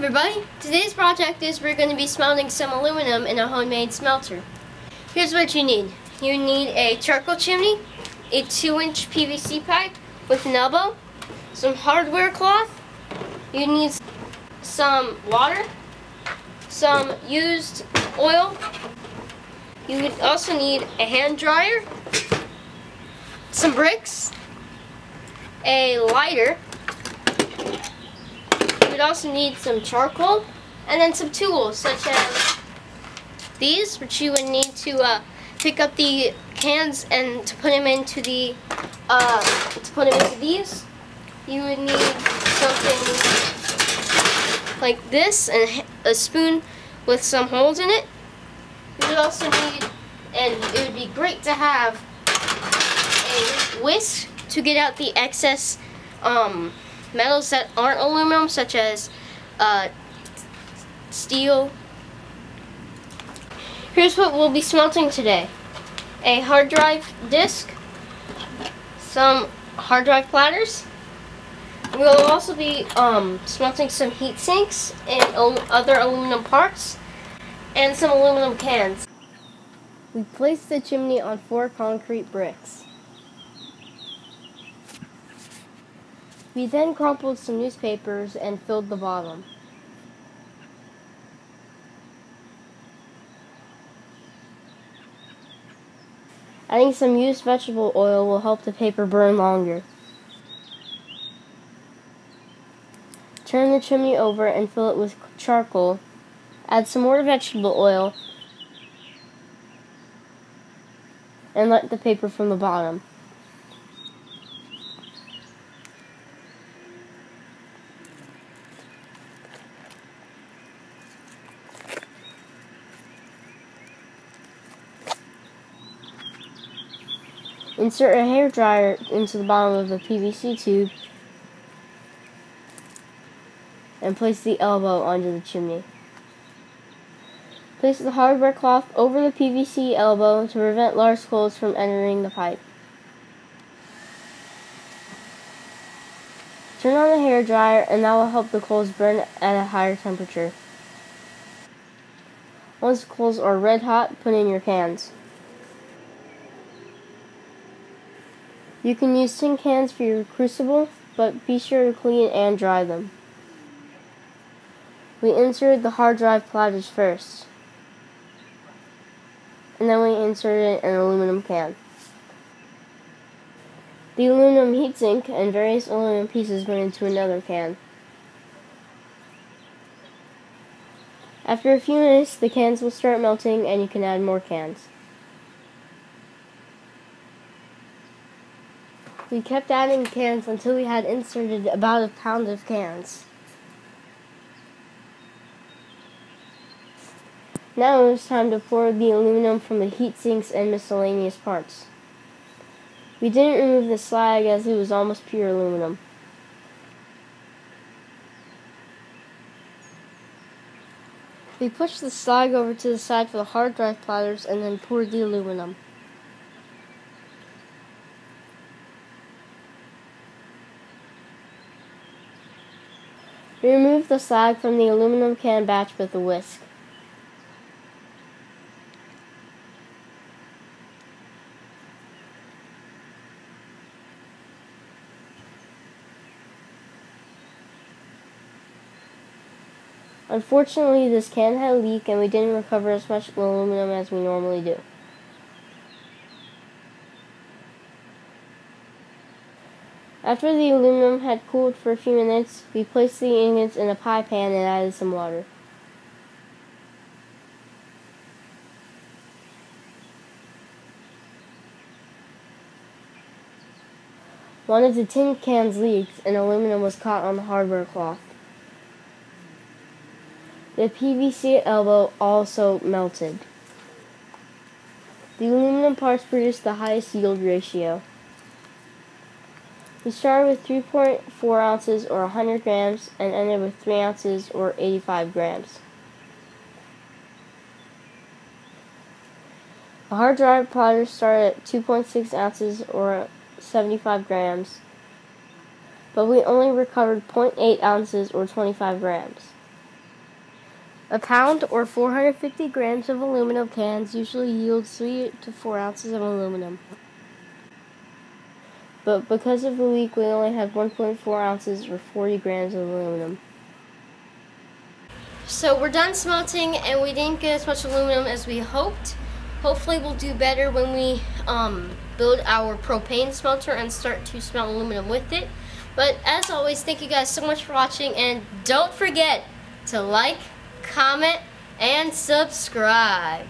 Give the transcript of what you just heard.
everybody! Today's project is we're going to be smelting some aluminum in a homemade smelter. Here's what you need. You need a charcoal chimney, a 2-inch PVC pipe with an elbow, some hardware cloth, you need some water, some used oil, you would also need a hand dryer, some bricks, a lighter, you'd also need some charcoal, and then some tools such as these, which you would need to pick up the cans and to put them into these. You would need something like this and a spoon with some holes in it. You would also need, and it would be great to have, a whisk to get out the excess metals that aren't aluminum, such as steel. Here's what we'll be smelting today. A hard drive disk, some hard drive platters. We'll also be smelting some heat sinks and other aluminum parts, and some aluminum cans. We placed the chimney on 4 concrete bricks. We then crumpled some newspapers and filled the bottom. Adding some used vegetable oil will help the paper burn longer. Turn the chimney over and fill it with charcoal. Add some more vegetable oil and let the paper from the bottom. Insert a hairdryer into the bottom of the PVC tube and place the elbow onto the chimney. Place the hardware cloth over the PVC elbow to prevent large holes from entering the pipe. Turn on the hairdryer and that will help the coals burn at a higher temperature. Once the coals are red hot, put in your cans. You can use tin cans for your crucible, but be sure to clean and dry them. We inserted the hard drive platters first, and then we inserted an aluminum can. The aluminum heatsink and various aluminum pieces went into another can. After a few minutes, the cans will start melting and you can add more cans. We kept adding cans until we had inserted about a pound of cans. Now it was time to pour the aluminum from the heat sinks and miscellaneous parts. We didn't remove the slag as it was almost pure aluminum. We pushed the slag over to the side for the hard drive platters and then poured the aluminum. We removed the slag from the aluminum can batch with a whisk. Unfortunately, this can had a leak and we didn't recover as much aluminum as we normally do. After the aluminum had cooled for a few minutes, we placed the ingots in a pie pan and added some water. One of the tin cans leaked and aluminum was caught on the hardware cloth. The PVC elbow also melted. The aluminum parts produced the highest yield ratio. We started with 3.4 ounces or 100 grams and ended with 3 ounces or 85 grams. The hard drive platters started at 2.6 ounces or 75 grams, but we only recovered 0.8 ounces or 25 grams. A pound or 450 grams of aluminum cans usually yield 3 to 4 ounces of aluminum. But because of the leak, we only have 1.4 ounces or 40 grams of aluminum. So we're done smelting, and we didn't get as much aluminum as we hoped. Hopefully we'll do better when we build our propane smelter and start to smelt aluminum with it. But as always, thank you guys so much for watching, and don't forget to like, comment, and subscribe.